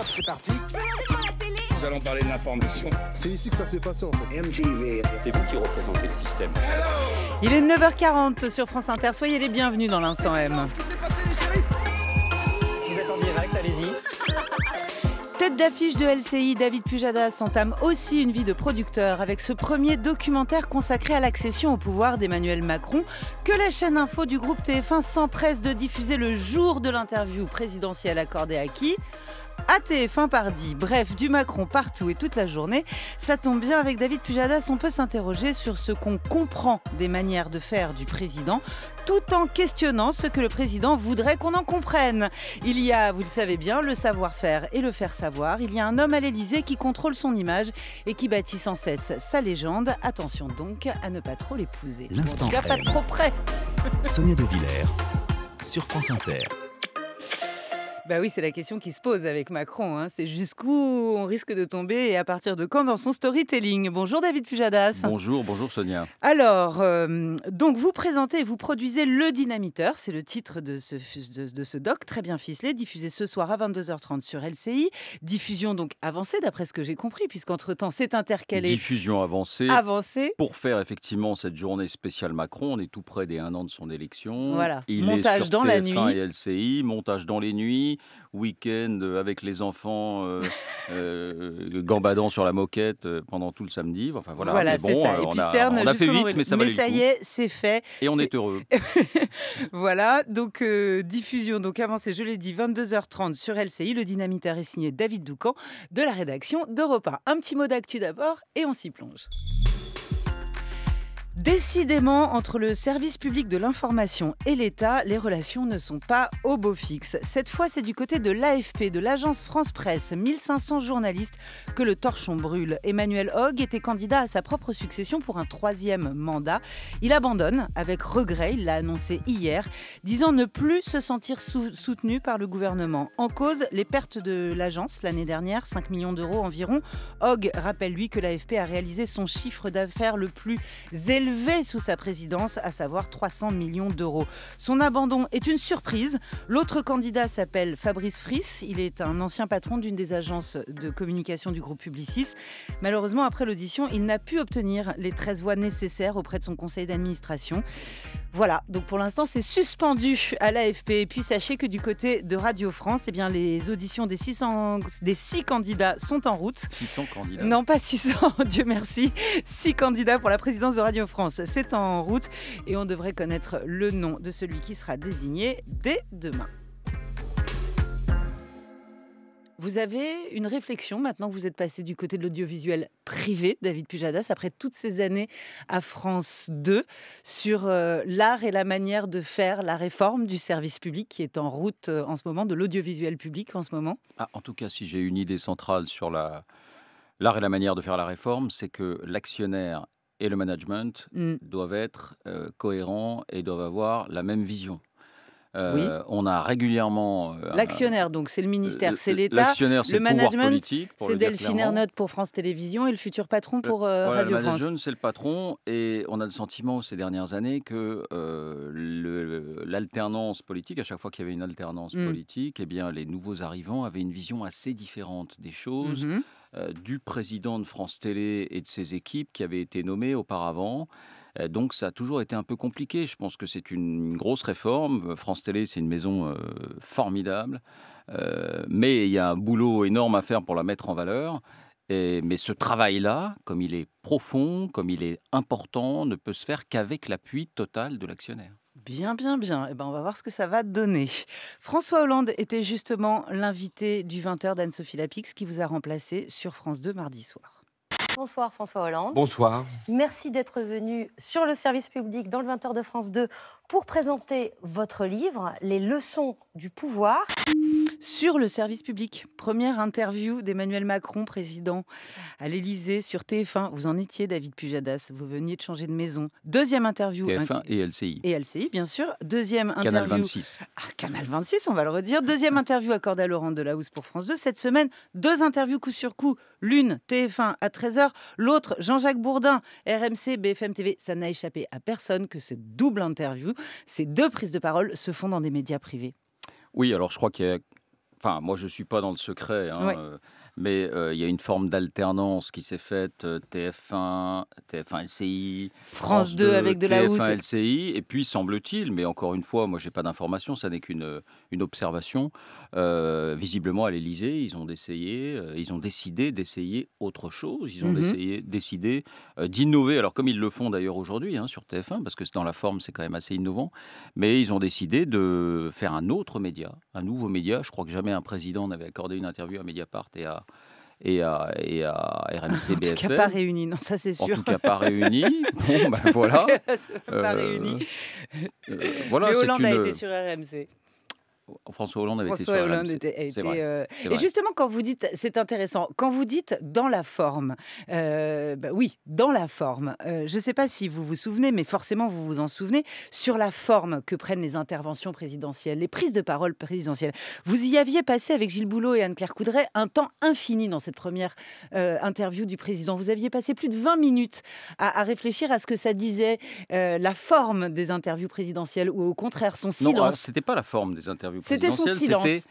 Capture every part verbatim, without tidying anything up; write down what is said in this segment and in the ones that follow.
Top, c'est parti. Nous allons parler de l'information. C'est ici que ça s'est passé en fait. M J V, c'est vous qui représentez le système. Hello. Il est neuf heures quarante sur France Inter. Soyez les bienvenus dans l'Instant M. Vous êtes en direct, allez-y. Tête d'affiche de L C I, David Pujadas entame aussi une vie de producteur avec ce premier documentaire consacré à l'accession au pouvoir d'Emmanuel Macron que la chaîne info du groupe T F un s'empresse de diffuser le jour de l'interview présidentielle accordée à qui ? À T F un par dix. Bref, du Macron partout et toute la journée. Ça tombe bien, avec David Pujadas, on peut s'interroger sur ce qu'on comprend des manières de faire du président, tout en questionnant ce que le président voudrait qu'on en comprenne. Il y a, vous le savez bien, le savoir-faire et le faire savoir. Il y a un homme à l'Élysée qui contrôle son image et qui bâtit sans cesse sa légende. Attention donc à ne pas trop l'épouser. L'instant. En tout cas, pas trop près. Sonia De Villers, sur France Inter. Bah oui, c'est la question qui se pose avec Macron. Hein. C'est jusqu'où on risque de tomber et à partir de quand dans son storytelling. Bonjour David Pujadas. Bonjour, bonjour Sonia. Alors, euh, donc vous présentez et vous produisez Le Dynamiteur. C'est le titre de ce, de, de ce doc très bien ficelé, diffusé ce soir à vingt-deux heures trente sur L C I. Diffusion donc avancée d'après ce que j'ai compris, puisqu'entre-temps c'est intercalé. Diffusion avancée, avancée pour faire effectivement cette journée spéciale Macron. On est tout près des un an de son élection. Voilà, Il montage est sur dans T F un la nuit. Et L C I, montage dans les nuits. Week-end avec les enfants euh, euh, gambadant sur la moquette pendant tout le samedi. Enfin voilà, voilà mais bon, ça. on a, on a fait vite, mais ça valait le coup. Mais ça y est, c'est fait. Et on est, est heureux. Voilà, donc euh, diffusion, donc avancée, je l'ai dit, vingt-deux heures trente sur L C I. Le Dynamiteur est signé David Doukhan de la rédaction d'Europe un. Un petit mot d'actu d'abord et on s'y plonge. Décidément, entre le service public de l'information et l'État, les relations ne sont pas au beau fixe. Cette fois, c'est du côté de l'A F P, de l'agence France Presse, mille cinq cents journalistes, que le torchon brûle. Emmanuel Hoog était candidat à sa propre succession pour un troisième mandat. Il abandonne avec regret, il l'a annoncé hier, disant ne plus se sentir sou- soutenu par le gouvernement. En cause, les pertes de l'agence l'année dernière, cinq millions d'euros environ. Hoog rappelle lui que l'A F P a réalisé son chiffre d'affaires le plus élevé sous sa présidence, à savoir trois cents millions d'euros. Son abandon est une surprise. L'autre candidat s'appelle Fabrice Fries. Il est un ancien patron d'une des agences de communication du groupe Publicis. Malheureusement, après l'audition, il n'a pu obtenir les treize voix nécessaires auprès de son conseil d'administration. Voilà, donc pour l'instant, c'est suspendu à l'A F P. Et puis, sachez que du côté de Radio France, eh bien, les auditions des, six cents, des six candidats sont en route. six cents candidats. Non, pas six cents, Dieu merci. six candidats pour la présidence de Radio France. C'est en route et on devrait connaître le nom de celui qui sera désigné dès demain. Vous avez une réflexion maintenant que vous êtes passé du côté de l'audiovisuel privé, David Pujadas, après toutes ces années à France deux, sur euh, l'art et la manière de faire la réforme du service public qui est en route euh, en ce moment, de l'audiovisuel public en ce moment. Ah, en tout cas, si j'ai une idée centrale sur la, l'art et la manière de faire la réforme, c'est que l'actionnaire et le management mm. doivent être euh, cohérents et doivent avoir la même vision. Euh, oui. On a régulièrement... Euh, l'actionnaire, donc, c'est le ministère, euh, c'est l'État. L'actionnaire, c'est le, le management, c'est Delphine Ernotte pour France Télévisions et le futur patron pour euh, voilà, Radio France. Le management, c'est le patron et on a le sentiment ces dernières années que euh, l'alternance politique, à chaque fois qu'il y avait une alternance mm. politique, eh bien, les nouveaux arrivants avaient une vision assez différente des choses. Mm-hmm. Euh, du président de France Télé et de ses équipes qui avaient été nommés auparavant. Euh, donc ça a toujours été un peu compliqué. Je pense que c'est une grosse réforme. France Télé, c'est une maison euh, formidable. Euh, mais il y a un boulot énorme à faire pour la mettre en valeur. Et, mais ce travail-là, comme il est profond, comme il est important, ne peut se faire qu'avec l'appui total de l'actionnaire. Bien, bien, bien. Eh ben, on va voir ce que ça va donner. François Hollande était justement l'invité du vingt heures d'Anne-Sophie Lapix qui vous a remplacé sur France deux mardi soir. Bonsoir François Hollande. Bonsoir. Merci d'être venu sur le service public dans le vingt heures de France deux pour présenter votre livre « Les leçons du pouvoir ». Sur le service public, première interview d'Emmanuel Macron, président à l'Élysée sur T F un. Vous en étiez, David Pujadas, vous veniez de changer de maison. Deuxième interview... T F un et L C I. Et L C I, bien sûr. Deuxième interview... Canal vingt-six. Ah, Canal vingt-six, on va le redire. Deuxième interview accordée à Laurent Delahouse pour France deux. Cette semaine, deux interviews coup sur coup. L'une, T F un à treize heures. L'autre, Jean-Jacques Bourdin, R M C B F M T V. Ça n'a échappé à personne que cette double interview, ces deux prises de parole se font dans des médias privés. Oui, alors je crois qu'il y a Enfin, moi, je ne suis pas dans le secret, hein, ouais. euh, mais il euh, y a une forme d'alternance qui s'est faite, euh, T F un, T F un L C I, France deux avec Delahouse. T F un L C I, et puis, semble-t-il, mais encore une fois, moi, je n'ai pas d'informations, ça n'est qu'une une observation. Euh, visiblement, à l'Élysée, ils ont essayé, euh, ils ont décidé d'essayer autre chose. Ils ont mm-hmm. essayé, décidé euh, d'innover. Alors, comme ils le font d'ailleurs aujourd'hui hein, sur T F un, parce que dans la forme, c'est quand même assez innovant, mais ils ont décidé de faire un autre média, un nouveau média. Je crois que jamais un président n'avait accordé une interview à Mediapart et à, et à, et à R M C B F M. En tout cas, pas réunis, non, ça c'est sûr. En tout cas, pas réunis. Bon, ben voilà. Pas réunis. Euh, euh, voilà, mais Hollande une... a été sur R M C. François Hollande avait François été sur Hollande R M C. Était, été, vrai, euh... Et justement, quand vous dites, c'est intéressant, quand vous dites dans la forme, euh, bah oui, dans la forme, euh, je ne sais pas si vous vous souvenez, mais forcément vous vous en souvenez, sur la forme que prennent les interventions présidentielles, les prises de parole présidentielles. Vous y aviez passé avec Gilles Boulot et Anne-Claire Coudray un temps infini dans cette première euh, interview du président. Vous aviez passé plus de vingt minutes à, à réfléchir à ce que ça disait, euh, la forme des interviews présidentielles, ou au contraire son silence. Non, ce n'était pas la forme des interviews. C'était son silence. C'était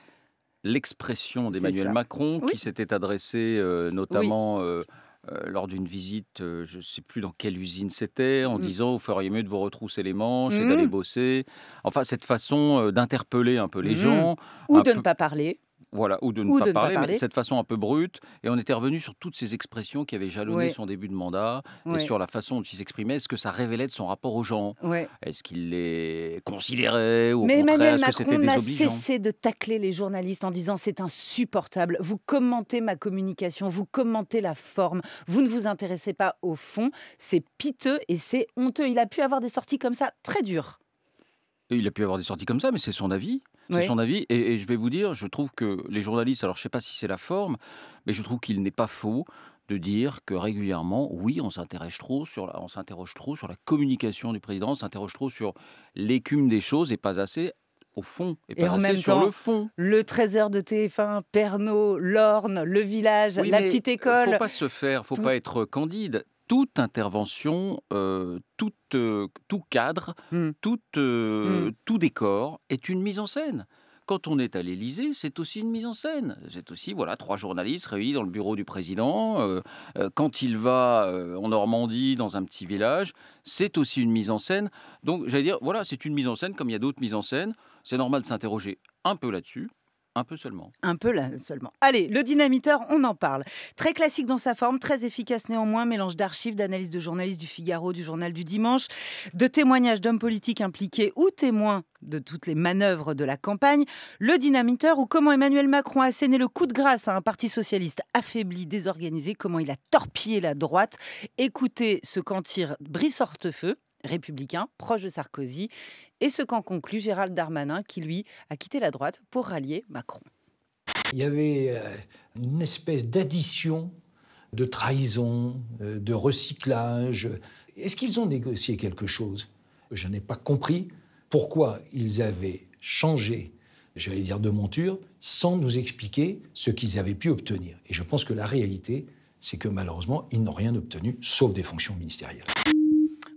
l'expression d'Emmanuel Macron oui. qui s'était adressée euh, notamment oui. euh, euh, lors d'une visite, euh, je ne sais plus dans quelle usine c'était, en mmh. disant vous feriez mieux de vous retrousser les manches mmh. et d'aller bosser. Enfin, cette façon euh, d'interpeller un peu les mmh. gens. Ou de peu... ne pas parler. Voilà, ou de ne, ou pas, de parler, ne pas parler, mais de cette façon un peu brute. Et on était revenu sur toutes ces expressions qui avaient jalonné ouais. son début de mandat ouais. et sur la façon dont il s'exprimait. Est-ce que ça révélait de son rapport aux gens ouais. Est-ce qu'il les considérait ou au mais contraire, Emmanuel Macron n'a cessé de tacler les journalistes en disant c'est insupportable. Vous commentez ma communication, vous commentez la forme, vous ne vous intéressez pas au fond. C'est piteux et c'est honteux. Il a pu avoir des sorties comme ça très dures. Et il a pu avoir des sorties comme ça, mais c'est son avis. C'est oui. son avis. Et, et je vais vous dire, je trouve que les journalistes, alors je ne sais pas si c'est la forme, mais je trouve qu'il n'est pas faux de dire que régulièrement, oui, on s'interroge trop sur la, on s'interroge trop sur la communication du président, on s'interroge trop sur l'écume des choses et pas assez au fond. Et, pas et en assez même sur temps, le fond. Le trésor de T F un, Pernod, l'Orne, le village, oui, la petite école. Il ne faut pas se faire, il ne faut tout... pas être candide. Toute intervention, euh, toute, euh, tout cadre, mm. tout, euh, mm. tout décor est une mise en scène. Quand on est à l'Élysée, c'est aussi une mise en scène. C'est aussi voilà trois journalistes réunis dans le bureau du président. Euh, euh, quand il va euh, en Normandie, dans un petit village, c'est aussi une mise en scène. Donc, j'allais dire, voilà, c'est une mise en scène comme il y a d'autres mises en scène. C'est normal de s'interroger un peu là-dessus. Un peu seulement. Un peu là seulement. Allez, le dynamiteur, on en parle. Très classique dans sa forme, très efficace néanmoins, mélange d'archives, d'analyses de journalistes du Figaro, du Journal du Dimanche, de témoignages d'hommes politiques impliqués ou témoins de toutes les manœuvres de la campagne. Le dynamiteur, ou comment Emmanuel Macron a asséné le coup de grâce à un parti socialiste affaibli, désorganisé, comment il a torpillé la droite. Écoutez ce qu'en tire Brice Hortefeux, républicain, proche de Sarkozy, et ce qu'en conclut Gérald Darmanin, qui lui a quitté la droite pour rallier Macron. Il y avait euh, une espèce d'addition de trahison, euh, de recyclage. Est-ce qu'ils ont négocié quelque chose? Je n'ai pas compris pourquoi ils avaient changé, j'allais dire de monture, sans nous expliquer ce qu'ils avaient pu obtenir. Et je pense que la réalité, c'est que malheureusement, ils n'ont rien obtenu, sauf des fonctions ministérielles.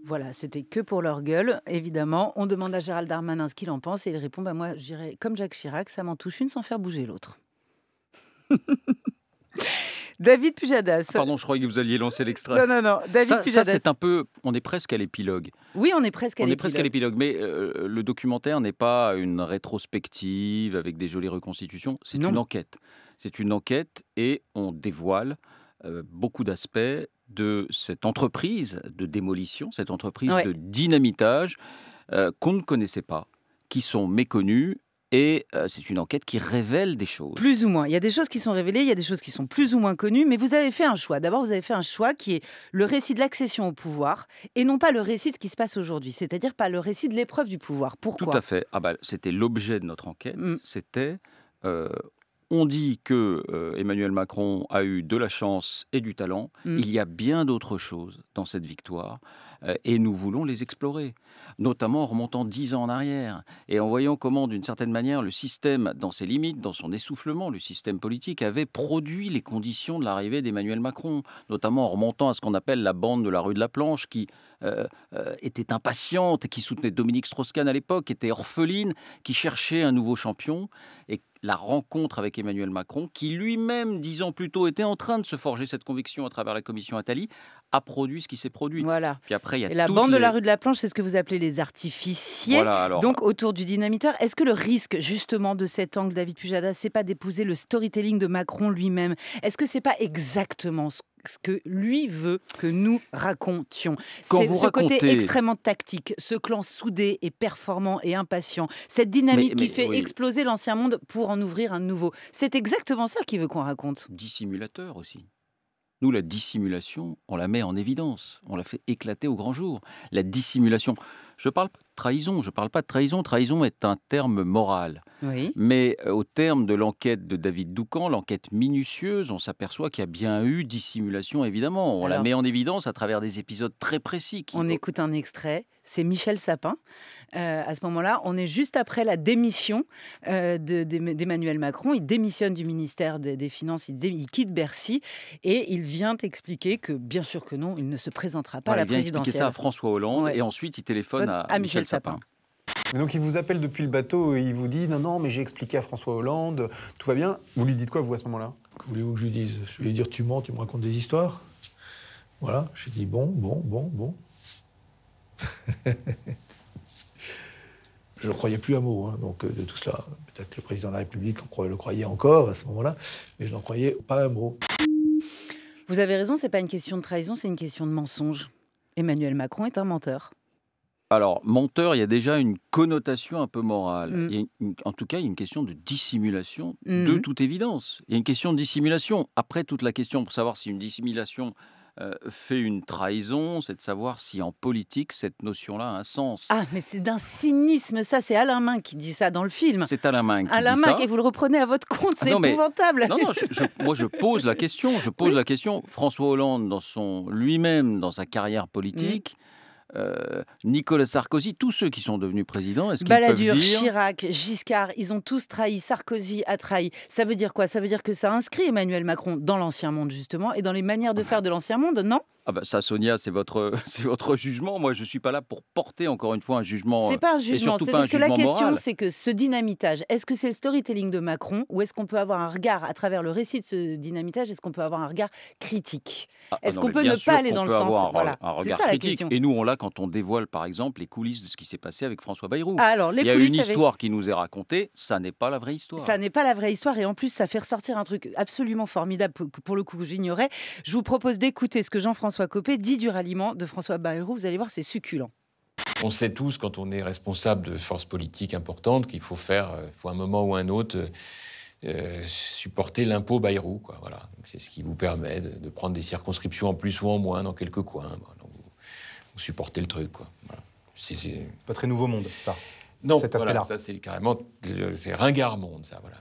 Voilà, c'était que pour leur gueule, évidemment. On demande à Gérald Darmanin ce qu'il en pense et il répond bah, « Moi, j'irai comme Jacques Chirac, ça m'en touche une sans faire bouger l'autre. » David Pujadas. Ah, pardon, je croyais que vous alliez lancer l'extrait. Non, non, non. David ça, Pujadas. Ça, c'est un peu... On est presque à l'épilogue. Oui, on est presque à l'épilogue. On est presque à l'épilogue, mais euh, le documentaire n'est pas une rétrospective avec des jolies reconstitutions. C'est une enquête. C'est une enquête et on dévoile euh, beaucoup d'aspects de cette entreprise de démolition, cette entreprise ouais. de dynamitage euh, qu'on ne connaissait pas, qui sont méconnus. Et euh, c'est une enquête qui révèle des choses. Plus ou moins. Il y a des choses qui sont révélées, il y a des choses qui sont plus ou moins connues, mais vous avez fait un choix. D'abord, vous avez fait un choix qui est le récit de l'accession au pouvoir et non pas le récit de ce qui se passe aujourd'hui, c'est-à-dire pas le récit de l'épreuve du pouvoir. Pourquoi ? Tout à fait. Ah bah, c'était l'objet de notre enquête. Mmh. C'était... Euh, On dit que euh, Emmanuel Macron a eu de la chance et du talent. Mmh. Il y a bien d'autres choses dans cette victoire. euh, et nous voulons les explorer, notamment en remontant dix ans en arrière et en voyant comment, d'une certaine manière, le système, dans ses limites, dans son essoufflement, le système politique avait produit les conditions de l'arrivée d'Emmanuel Macron, notamment en remontant à ce qu'on appelle la bande de la rue de la Planche, qui euh, euh, était impatiente, qui soutenait Dominique Strauss-Kahn à l'époque, qui était orpheline, qui cherchait un nouveau champion, et la rencontre avec Emmanuel Macron, qui lui-même, dix ans plus tôt, était en train de se forger cette conviction à travers la commission Attali, a produit ce qui s'est produit. Voilà. Puis après, il y a et la bande les... de la rue de la Planche, c'est ce que vous appelez les artificiers. Voilà, alors... Donc, autour du dynamiteur, est-ce que le risque, justement, de cet angle, David Pujadas, c'est pas d'épouser le storytelling de Macron lui-même? Est-ce que c'est pas exactement ce ce que lui veut que nous racontions? C'est ce racontez... côté extrêmement tactique, ce clan soudé et performant et impatient, cette dynamique mais, mais, qui fait oui. exploser l'ancien monde pour en ouvrir un nouveau. C'est exactement ça qu'il veut qu'on raconte. Dissimulateur aussi. Nous, la dissimulation, on la met en évidence. On la fait éclater au grand jour. La dissimulation... Je ne parle pas de trahison, je ne parle pas de trahison. Trahison est un terme moral. Oui. Mais euh, au terme de l'enquête de David Doukhan, l'enquête minutieuse, on s'aperçoit qu'il y a bien eu dissimulation, évidemment. On Alors, la met en évidence à travers des épisodes très précis. Qui... On écoute un extrait, c'est Michel Sapin. Euh, à ce moment-là, on est juste après la démission euh, de, de, d'Emmanuel Macron. Il démissionne du ministère de, des Finances, il, dé, il quitte Bercy et il vient expliquer que, bien sûr que non, il ne se présentera pas voilà, à la présidentielle. Il vient expliquer ça à François Hollande ouais. et ensuite il téléphone à, à Michel, Michel Sapin. Sapin. Donc il vous appelle depuis le bateau et il vous dit « Non, non, mais j'ai expliqué à François Hollande, tout va bien ». Vous lui dites quoi, vous, à ce moment-là? Que voulez-vous que je lui dise? Je vais lui dire « Tu mens, tu me racontes des histoires ». Voilà, j'ai dit « Bon, bon, bon, bon ». Je ne croyais plus un mot hein, donc, de tout cela. Peut-être que le président de la République le croyait encore à ce moment-là, mais je n'en croyais pas un mot. Vous avez raison, ce n'est pas une question de trahison, c'est une question de mensonge. Emmanuel Macron est un menteur. Alors, menteur, il y a déjà une connotation un peu morale. Mmh. Il y a une, en tout cas, il y a une question de dissimulation, mmh. de toute évidence. Il y a une question de dissimulation. Après, toute la question pour savoir si une dissimulation... Euh, fait une trahison, c'est de savoir si en politique cette notion-là a un sens. Ah, mais c'est d'un cynisme, ça, c'est Alain Minc qui dit ça dans le film. C'est Alain Minc qui Alain dit Minc, ça. Et vous le reprenez à votre compte, ah, c'est épouvantable. Non, non, je, je, moi je pose la question, je pose oui. la question. François Hollande, dans son, lui-même, dans sa carrière politique... Oui. Euh, Nicolas Sarkozy, tous ceux qui sont devenus présidents, est-ce qu'ils peuvent dire... Chirac, Giscard, ils ont tous trahi, Sarkozy a trahi. Ça veut dire quoi? Ça veut dire que ça inscrit Emmanuel Macron dans l'ancien monde, justement, et dans les manières de faire de l'ancien monde, non? Ah bah ça, Sonia, c'est votre, c'est votre jugement. Moi, je ne suis pas là pour porter, encore une fois, un jugement. C'est pas un jugement. C'est-à-dire que la question, c'est que ce dynamitage, est-ce que c'est le storytelling de Macron ou est-ce qu'on peut avoir un regard, à travers le récit de ce dynamitage, est-ce qu'on peut avoir un regard critique? ah, Est-ce qu'on peut ne pas aller dans le sens? Voilà, c'est ça la question. Et nous, on l'a quand on dévoile, par exemple, les coulisses de ce qui s'est passé avec François Bayrou. Ah, alors, les Il y a une histoire avec... qui nous est racontée, ça n'est pas la vraie histoire. Ça n'est pas la vraie histoire et en plus, ça fait ressortir un truc absolument formidable, pour, pour le coup, que j'ignorais. Je vous propose d'écouter ce que Jean-François François Copé dit du ralliement de François Bayrou. Vous allez voir, c'est succulent. On sait tous, quand on est responsable de forces politiques importantes, qu'il faut faire, faut un moment ou un autre, euh, supporter l'impôt Bayrou, quoi. Voilà. C'est ce qui vous permet de, de prendre des circonscriptions en plus ou en moins dans quelques coins. Donc, vous, vous supportez le truc, quoi. Voilà. C'est, c'est... Pas très nouveau monde, ça. Non, cet aspect-là. Voilà, ça c'est carrément, c'est ringard monde, ça. Voilà.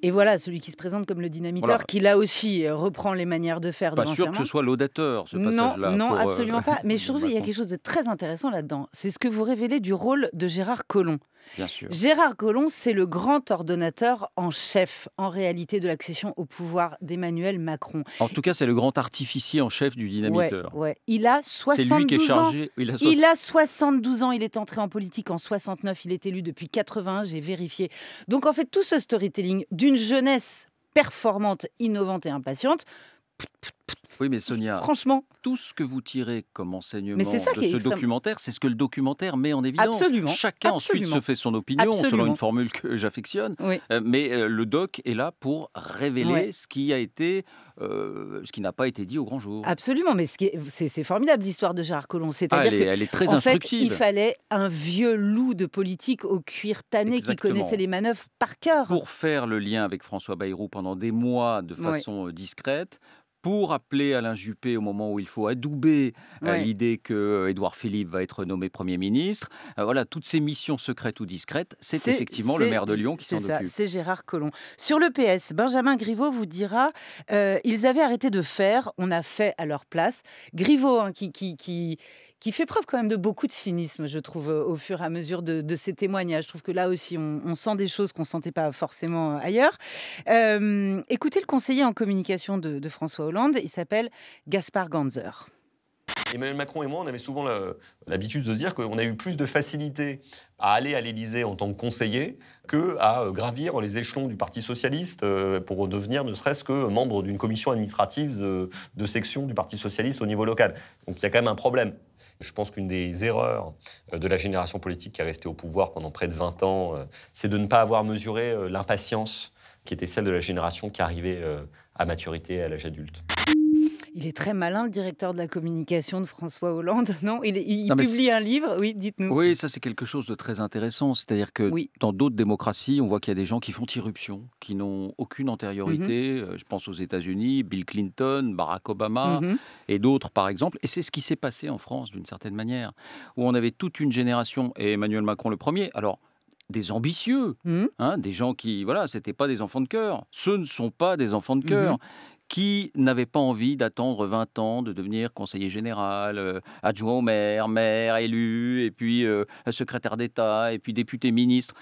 Et voilà, celui qui se présente comme le dynamiteur, voilà. qui là aussi reprend les manières de faire de l'ancien monde. Pas sûr que ce soit l'audateur, ce passage-là. Non, non, absolument euh... pas. Mais je trouve qu'il y a quelque chose de très intéressant là-dedans. C'est ce que vous révélez du rôle de Gérard Collomb. Bien sûr. Gérard Collomb, c'est le grand ordonnateur en chef, en réalité, de l'accession au pouvoir d'Emmanuel Macron. En tout cas, c'est le grand artificier en chef du dynamiteur. Ouais, ouais. Il a soixante-douze ans. Il a, so... il a soixante-douze ans. Il est entré en politique en soixante-neuf. Il est élu depuis quatre-vingt-un. J'ai vérifié. Donc, en fait, tout ce storytelling d'une jeunesse performante, innovante et impatiente... Oui, mais Sonia, franchement, tout ce que vous tirez comme enseignement de ce documentaire, c'est ce que le documentaire met en évidence. Absolument. Chacun absolument. ensuite se fait son opinion, absolument. selon une formule que j'affectionne. Oui. Euh, mais euh, le doc est là pour révéler ouais. ce qui a été, euh, ce qui n'a pas été dit au grand jour. Absolument, mais c'est ce formidable l'histoire de Gérard Collomb. C'est-à-dire ah, elle, elle est très en instructive. Fait, il fallait un vieux loup de politique au cuir tanné qui connaissait les manœuvres par cœur. Pour faire le lien avec François Bayrou pendant des mois de façon ouais. discrète. Pour appeler Alain Juppé au moment où il faut adouber ouais. l'idée que Édouard Philippe va être nommé Premier ministre. Euh, voilà, toutes ces missions secrètes ou discrètes, c'est effectivement le maire de Lyon qui s'en occupe. C'est ça, c'est Gérard Collomb. Sur le P S, Benjamin Griveaux vous dira euh, ils avaient arrêté de faire, on a fait à leur place. Griveaux, hein, qui... qui, qui qui fait preuve quand même de beaucoup de cynisme, je trouve, au fur et à mesure de, de ces témoignages. Je trouve que là aussi, on, on sent des choses qu'on ne sentait pas forcément ailleurs. Euh, écoutez le conseiller en communication de, de François Hollande, il s'appelle Gaspard Gantzer. Emmanuel Macron et moi, on avait souvent l'habitude de se dire qu'on a eu plus de facilité à aller à l'Élysée en tant que conseiller qu'à gravir les échelons du Parti socialiste pour devenir ne serait-ce que membre d'une commission administrative de, de section du Parti socialiste au niveau local. Donc il y a quand même un problème. Je pense qu'une des erreurs de la génération politique qui est restée au pouvoir pendant près de vingt ans, c'est de ne pas avoir mesuré l'impatience qui était celle de la génération qui arrivait à maturité à l'âge adulte. Il est très malin, le directeur de la communication de François Hollande, non ? Il, il, il non, publie un livre, oui, dites-nous. Oui, ça c'est quelque chose de très intéressant, c'est-à-dire que oui. Dans d'autres démocraties, on voit qu'il y a des gens qui font irruption, qui n'ont aucune antériorité, mm-hmm. Je pense aux États-Unis, Bill Clinton, Barack Obama, mm-hmm. et d'autres par exemple, et c'est ce qui s'est passé en France d'une certaine manière, où on avait toute une génération, et Emmanuel Macron le premier, alors... des ambitieux, mmh. hein, des gens qui, voilà, c'était pas des enfants de cœur. Ce ne sont pas des enfants de cœur mmh. qui n'avaient pas envie d'attendre vingt ans, de devenir conseiller général, euh, adjoint au maire, maire, élu, et puis euh, secrétaire d'État, et puis député ministre,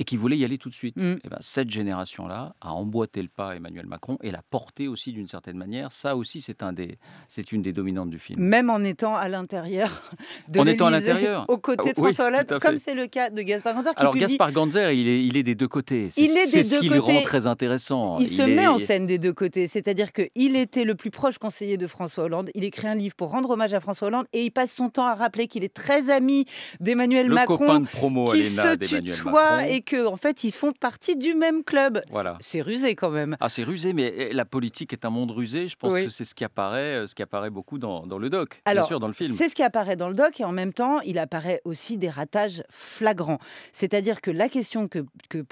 et qui voulaient y aller tout de suite. Mmh. Et ben, cette génération-là a emboîté le pas à Emmanuel Macron et l'a porté aussi d'une certaine manière. Ça aussi, c'est un des, c'est une des dominantes du film. Même en étant à l'intérieur de l'Élysée, aux côtés de François Hollande, oui, comme c'est le cas de Gaspard Gantzer. Alors, publie... Gaspard Gantzer, il est, il est des deux côtés. C'est ce qui le rend très intéressant. Il, il se est... met en scène des deux côtés, c'est-à-dire qu'il était le plus proche conseiller de François Hollande. Il écrit un livre pour rendre hommage à François Hollande et il passe son temps à rappeler qu'il est très ami d'Emmanuel Macron, copain de promo qui se tutoie et qu'en en fait, ils font partie du même club. Voilà. C'est rusé quand même. Ah, c'est rusé, mais la politique est un monde rusé. Je pense oui. que c'est ce qui apparaît, ce qui apparaît beaucoup dans, dans le doc, alors, bien sûr, dans le film. C'est ce qui apparaît dans le doc et en même temps, il apparaît aussi des ratages flagrants. C'est-à-dire que la question que, que,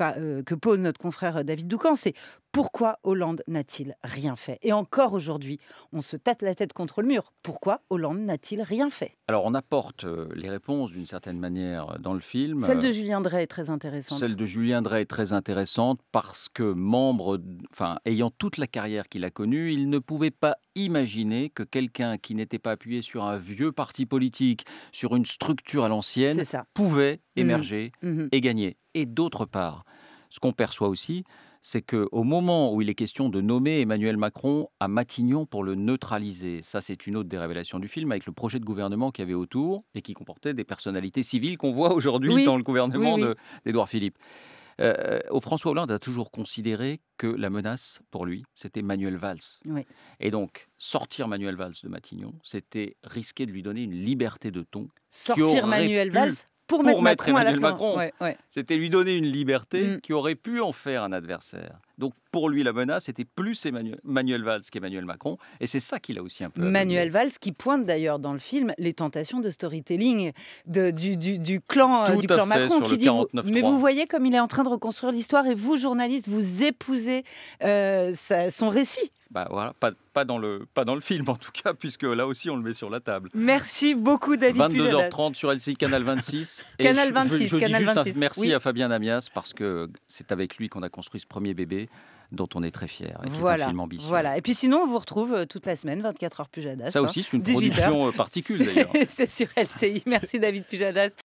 que pose notre confrère David Doukhan, c'est pourquoi Hollande n'a-t-il rien fait ? Et encore aujourd'hui, on se tâte la tête contre le mur. Pourquoi Hollande n'a-t-il rien fait ? Alors, on apporte les réponses d'une certaine manière dans le film. Celle de Julien Dray est très intéressante. Celle de Julien Dray est très intéressante parce que, membre, enfin, ayant toute la carrière qu'il a connue, il ne pouvait pas imaginer que quelqu'un qui n'était pas appuyé sur un vieux parti politique, sur une structure à l'ancienne, pouvait émerger mmh. Mmh. et gagner. Et d'autre part, ce qu'on perçoit aussi, c'est qu'au moment où il est question de nommer Emmanuel Macron à Matignon pour le neutraliser, ça c'est une autre des révélations du film, avec le projet de gouvernement qu'il y avait autour et qui comportait des personnalités civiles qu'on voit aujourd'hui oui, dans le gouvernement oui, oui. d'Édouard Philippe. Euh, François Hollande a toujours considéré que la menace pour lui, c'était Manuel Valls. Oui. Et donc, sortir Manuel Valls de Matignon, c'était risquer de lui donner une liberté de ton. Sortir Manuel pu... Valls Pour mettre, pour mettre Macron Emmanuel à la Macron, ouais, ouais. c'était lui donner une liberté mm. qui aurait pu en faire un adversaire. Donc pour lui, la menace était plus Emmanuel, Manuel Valls qu'Emmanuel Macron. Et c'est ça qu'il a aussi un peu... Manuel Valls qui pointe d'ailleurs dans le film les tentations de storytelling de, du, du, du clan, euh, du clan Macron. Qui dit, vous, mais vous voyez comme il est en train de reconstruire l'histoire et vous, journalistes, vous épousez euh, sa, son récit. Bah voilà, pas, pas, dans le, pas dans le film en tout cas, puisque là aussi on le met sur la table. Merci beaucoup David Pujadas. vingt-deux heures trente sur L C I, Canal vingt-six. Et Canal vingt-six, je, je Canal dis juste vingt-six. Un merci oui. à Fabien Amias, parce que c'est avec lui qu'on a construit ce premier bébé, dont on est très fiers. Et voilà, un film ambitieux. Voilà. Et puis sinon, on vous retrouve toute la semaine, vingt-quatre heures Pujadas. Ça aussi, c'est une production particulière. C'est sur L C I. Merci David Pujadas.